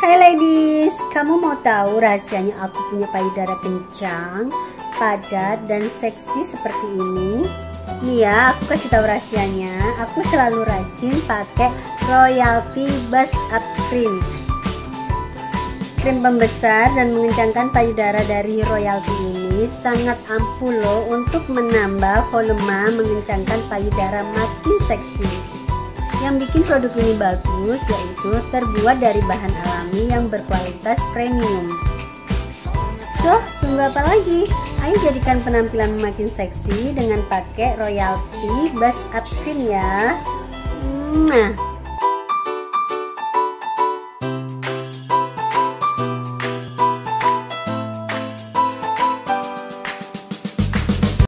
Hai ladies, kamu mau tahu rahasianya aku punya payudara kencang, padat dan seksi seperti ini? Iya, aku kasih tahu rahasianya. Aku selalu rajin pakai Royalty Bust Up Cream. Krim pembesar dan mengencangkan payudara dari Royalty ini sangat ampuh loh untuk menambah volume mengencangkan payudara makin seksi. Yang bikin produk ini bagus yaitu terbuat dari bahan alami yang berkualitas premium. So, tunggu apa lagi? Ayo jadikan penampilan makin seksi dengan pakai Royalty Bust Up Cream ya.